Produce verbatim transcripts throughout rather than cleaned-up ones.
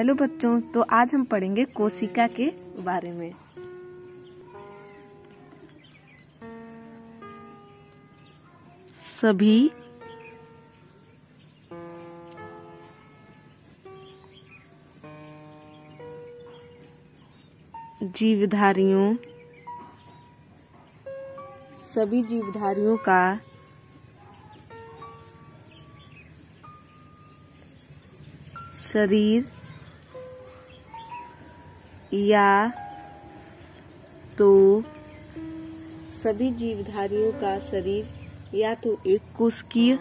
Hello बच्चों, तो आज हम पढ़ेंगे कोशिका के बारे में। सभी जीवधारियों सभी जीवधारियों का शरीर या तो सभी जीवधारियों का शरीर या तो एक कोशिकीय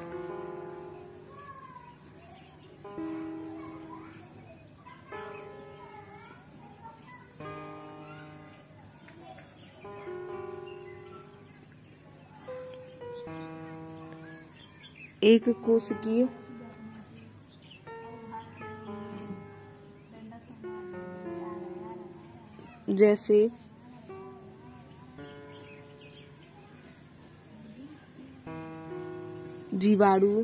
एक कोशिकीय जैसे जीवाणु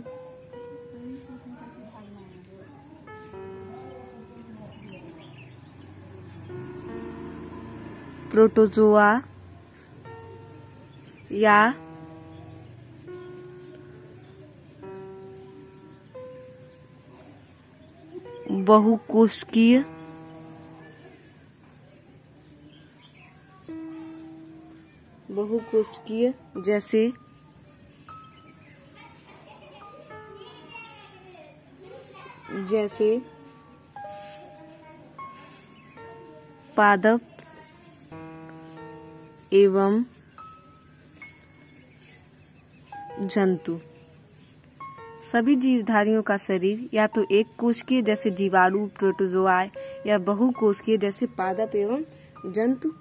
प्रोटोजोआ या बहुकोशिकीय बहुकोशिकीय जैसे जैसे पादप एवं जंतु सभी जीवधारियों का शरीर या तो एक कोशिकीय जैसे जीवाणु प्रोटोजोआ या बहुकोशिकीय जैसे पादप एवं जंतु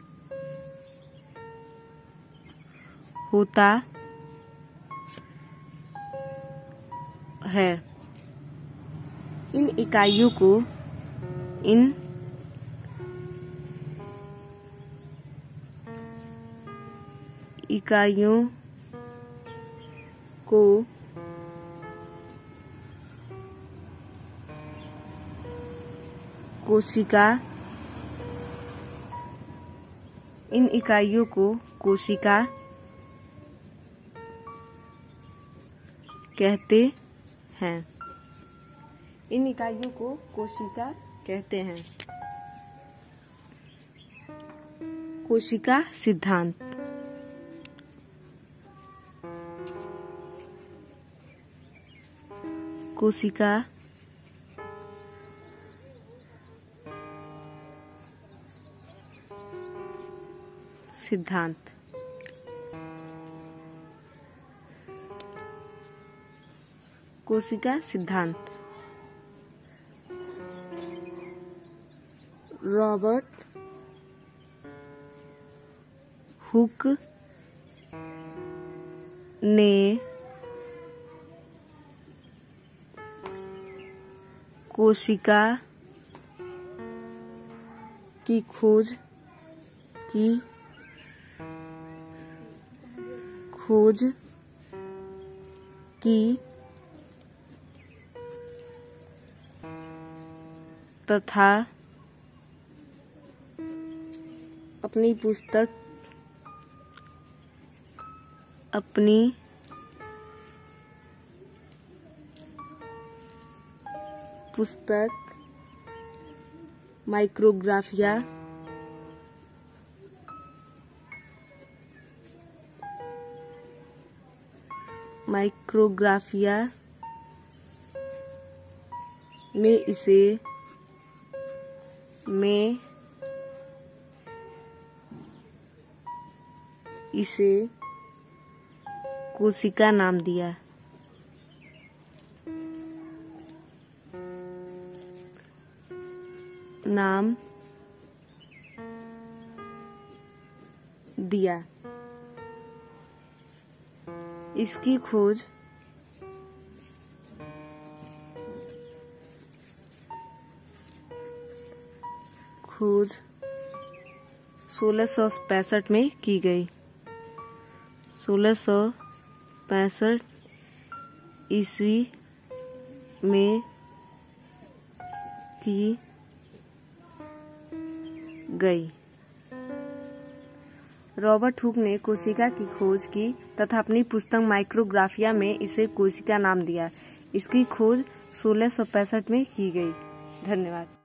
होता है। इन इकाइयों को इन इकाइयों को कोशिका इन इकाइयों को कोशिका कहते हैं। इन इकाइयों को कोशिका कहते हैं। कोशिका सिद्धांत। कोशिका सिद्धांत कोशिका सिद्धांत रॉबर्ट हुक ने कोशिका की खोज की खोज की तथा अपनी पुस्तक अपनी पुस्तक माइक्रोग्राफिया माइक्रोग्राफिया में इसे में इसे कोशिका नाम दिया। नाम दिया। इसकी खोज खोज सोलह सौ पैंसठ में की गई। सोलह सौ पैंसठ ईस्वी में की गई। रॉबर्ट हुक ने कोशिका की खोज की तथा अपनी पुस्तक माइक्रोग्राफिया में इसे कोशिका नाम दिया। इसकी खोज सोलह सौ पैंसठ में की गई। धन्यवाद।